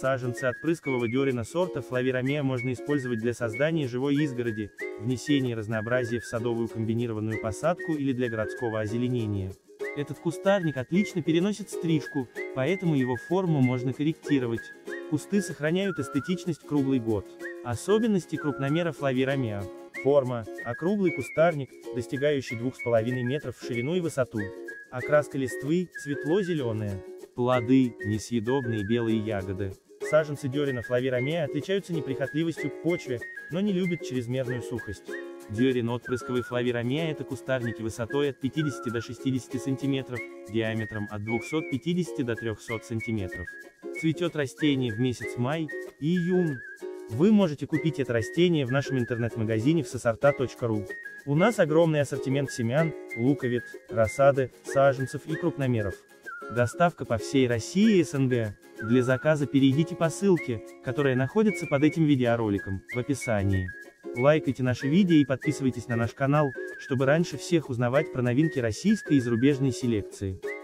Саженцы отпрыскового дерена сорта Флавирамея можно использовать для создания живой изгороди, внесения разнообразия в садовую комбинированную посадку или для городского озеленения. Этот кустарник отлично переносит стрижку, поэтому его форму можно корректировать. Кусты сохраняют эстетичность круглый год. Особенности крупномера Флавирамея. Форма – округлый кустарник, достигающий 2,5 метров в ширину и высоту. Окраска листвы – светло-зеленая. Плоды – несъедобные белые ягоды. Саженцы дерена Флавирамея отличаются неприхотливостью к почве, но не любят чрезмерную сухость. Дерен отпрысковый Флавирамея – это кустарники высотой от 50 до 60 см, диаметром от 250 до 300 см. Цветет растение в месяц май и июнь. Вы можете купить это растение в нашем интернет-магазине vsesorta.ru. У нас огромный ассортимент семян, луковиц, рассады, саженцев и крупномеров. Доставка по всей России и СНГ. Для заказа перейдите по ссылке, которая находится под этим видеороликом, в описании. Лайкайте наши видео и подписывайтесь на наш канал, чтобы раньше всех узнавать про новинки российской и зарубежной селекции.